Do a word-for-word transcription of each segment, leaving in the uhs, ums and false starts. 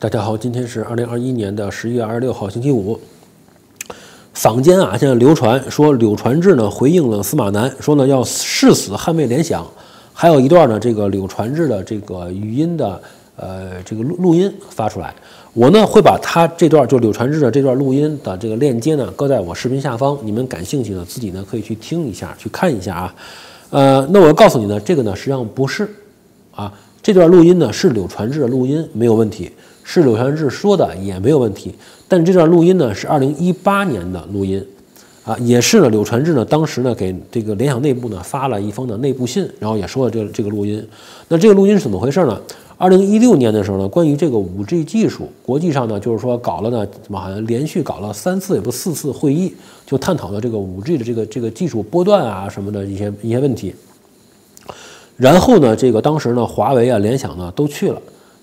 大家好，今天是二零二一年的十一月二十六号，星期五。坊间啊，现在流传说柳传志呢回应了司马南，说呢要誓死捍卫联想，还有一段呢这个柳传志的这个语音的呃这个录录音发出来。我呢会把他这段就柳传志的这段录音的这个链接呢搁在我视频下方，你们感兴趣呢自己呢可以去听一下，去看一下啊。呃，那我告诉你呢，这个呢实际上不是啊，这段录音呢是柳传志的录音，没有问题。 是柳传志说的也没有问题，但这段录音呢是二零一八年的录音，啊，也是呢柳传志呢当时呢给这个联想内部呢发了一封的内部信，然后也说了这这个录音。那这个录音是怎么回事呢？ 二零一六年的时候呢，关于这个 五G 技术，国际上呢就是说搞了呢，怎么好像连续搞了三次也不四次会议，就探讨了这个 五G 的这个这个技术波段啊什么的一些一些问题。然后呢，这个当时呢华为啊联想呢都去了。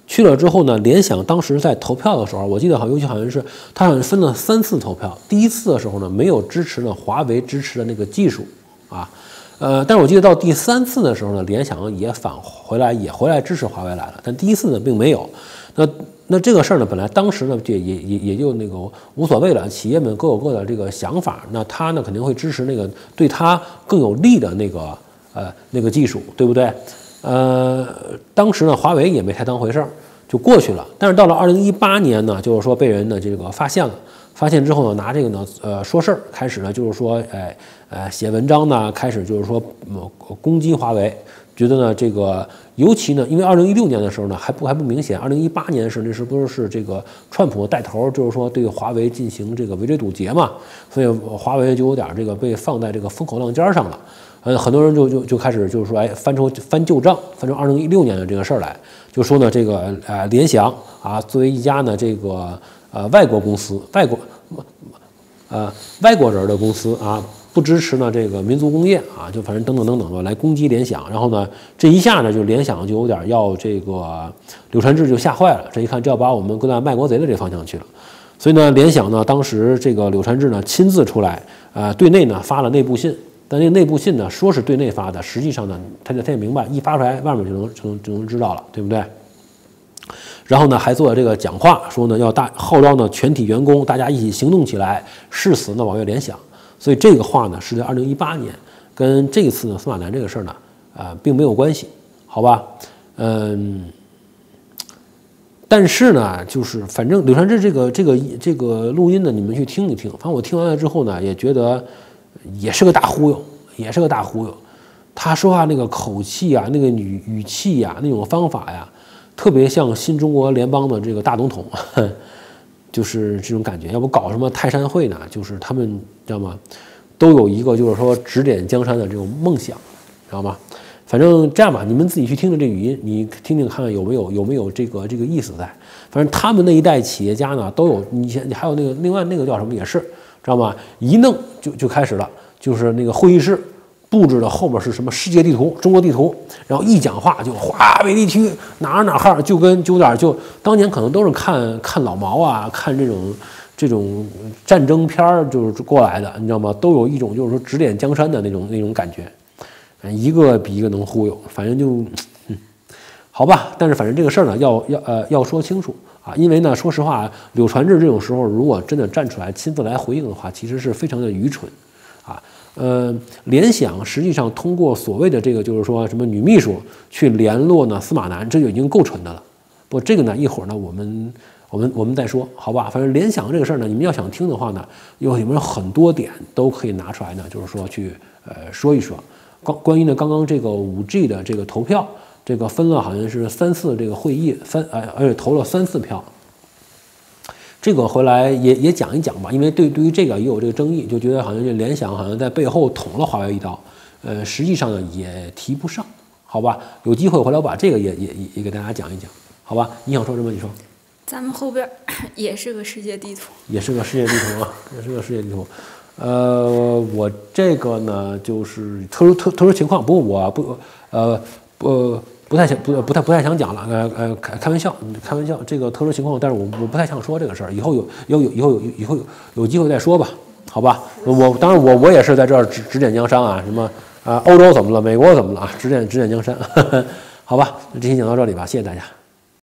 去了之后呢，联想当时在投票的时候，我记得好，尤其好像是他好像分了三次投票。第一次的时候呢，没有支持呢华为支持的那个技术，啊，呃，但是我记得到第三次的时候呢，联想也返回来，也回来支持华为来了。但第一次呢，并没有。那那这个事儿呢，本来当时呢，也也也也就那个无所谓了，企业们各有各的这个想法。那他呢，肯定会支持那个对他更有利的那个呃那个技术，对不对？ 呃，当时呢，华为也没太当回事儿，就过去了。但是到了二零一八年呢，就是说被人呢这个发现了，发现之后呢，拿这个呢，呃，说事儿，开始呢就是说，哎，呃，写文章呢，开始就是说、嗯、攻击华为，觉得呢这个，尤其呢，因为二零一六年的时候呢，还不还不明显， 二零一八年是那时不是是这个川普带头，就是说对华为进行这个围追堵截嘛，所以华为就有点这个被放在这个风口浪尖上了。 呃，很多人就就就开始就是说，哎，翻出翻旧账，翻出二零一六年的这个事儿来，就说呢，这个呃，联想啊，作为一家呢这个呃外国公司，外国呃外国人的公司啊，不支持呢这个民族工业啊，就反正等等等等吧，来攻击联想。然后呢，这一下呢，就联想就有点要这个柳传志就吓坏了，这一看这要把我们搁在卖国贼的这方向去了。 所以呢，联想呢，当时这个柳传志呢亲自出来，呃，对内呢发了内部信，但那个内部信呢说是对内发的，实际上呢，他他也明白，一发出来，外面就能就能就能知道了，对不对？然后呢，还做了这个讲话，说呢要大号召呢全体员工，大家一起行动起来，誓死呢保卫联想。所以这个话呢是在二零一八年，跟这次呢司马南这个事儿呢，呃，并没有关系，好吧？嗯。 但是呢，就是反正柳传志这个这个这个录音呢，你们去听一听。反正我听完了之后呢，也觉得也是个大忽悠，也是个大忽悠。他说话那个口气啊，那个语语气呀、啊，那种方法呀、啊，特别像新中国联邦的这个大总统，就是这种感觉。要不搞什么泰山会呢？就是他们知道吗？都有一个就是说指点江山的这种梦想，知道吗？ 反正这样吧，你们自己去听听这语音，你听听看有没有有没有这个这个意思在。反正他们那一代企业家呢，都有你前还有那个另外那个叫什么也是，知道吗？一弄就就开始了，就是那个会议室布置的后面是什么世界地图、中国地图，然后一讲话就华北地区哪哪号，就跟就有点就当年可能都是看看老毛啊，看这种这种战争片儿就是过来的，你知道吗？都有一种就是说指点江山的那种那种感觉。 一个比一个能忽悠，反正就，嗯，好吧。但是反正这个事儿呢，要要呃要说清楚啊，因为呢，说实话，柳传志这种时候如果真的站出来亲自来回应的话，其实是非常的愚蠢，啊，呃，联想实际上通过所谓的这个就是说什么女秘书去联络呢司马南，这就已经够蠢的了。不，这个呢，一会儿呢我们。 我们我们再说，好吧？反正联想这个事儿呢，你们要想听的话呢，有有没有很多点都可以拿出来呢？就是说去呃说一说。关关于呢刚刚这个五G 的这个投票，这个分了好像是三次这个会议，三呃而且投了三次票。这个回来也也讲一讲吧，因为对对于这个也有这个争议，就觉得好像这联想好像在背后捅了华为一刀，呃，实际上呢也提不上，好吧？有机会回来我把这个也也也给大家讲一讲，好吧？你想说什么？你说。 咱们后边也是个世界地图，也是个世界地图啊，也是个世界地图。呃，我这个呢就是特殊特特殊情况，不过我不呃不不太想不不太不太想讲了，呃呃开开玩笑，开玩笑，这个特殊情况，但是我我不太想说这个事儿，以后有有有以后有以后 有, 有机会再说吧，好吧？我当然我我也是在这儿指指点江山啊，什么啊、呃、欧洲怎么了，美国怎么了啊，指点指点江山，呵呵好吧？今天讲到这里吧，谢谢大家。